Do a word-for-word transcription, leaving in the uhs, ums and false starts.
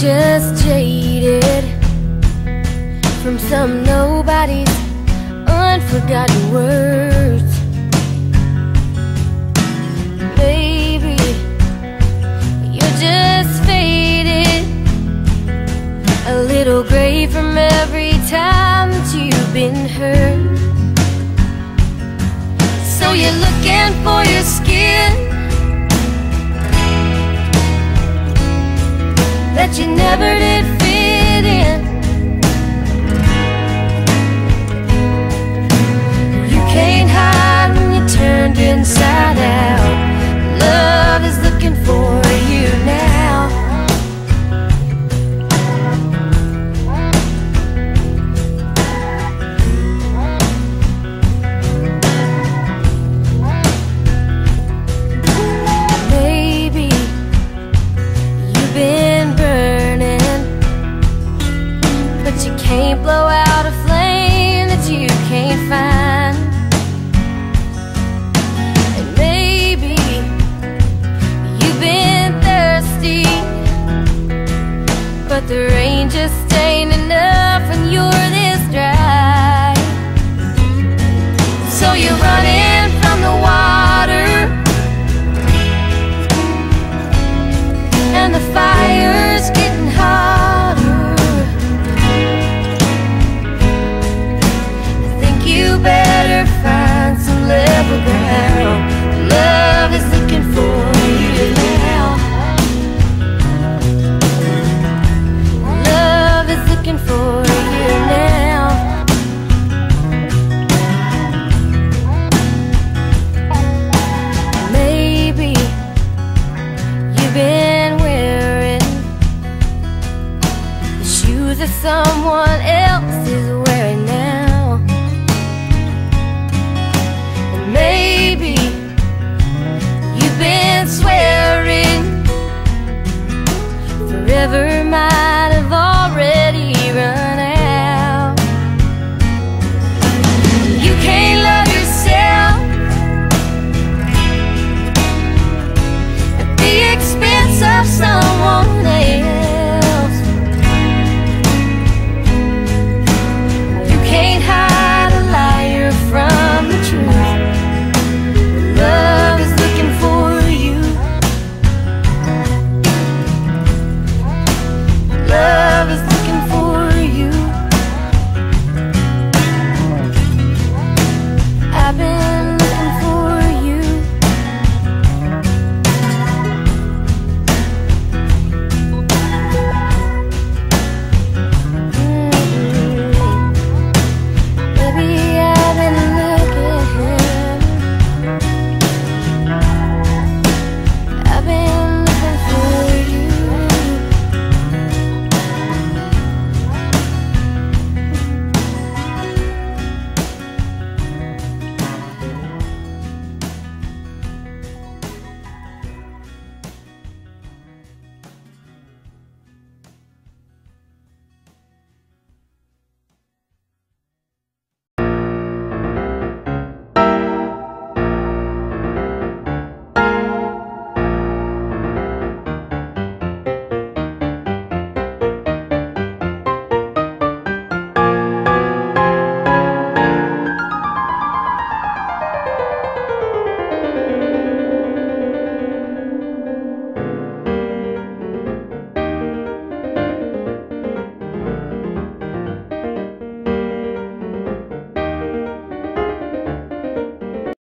just jaded from some nobody's unforgotten words. Baby, you're just faded, a little gray from every time that you've been hurt. So you're looking for your skin that you never did fit in. You can't hide when you're turned inside out. Love is looking for you now. Baby, you've been can't blow out a flame that you can't find. And maybe you've been thirsty, but the rain just ain't enough when you're this dry. So you're running from the water and the fire's getting hot. Better find some level ground. Love is looking for you now. Love is looking for you now. Maybe you've been wearing the shoes of someone else's.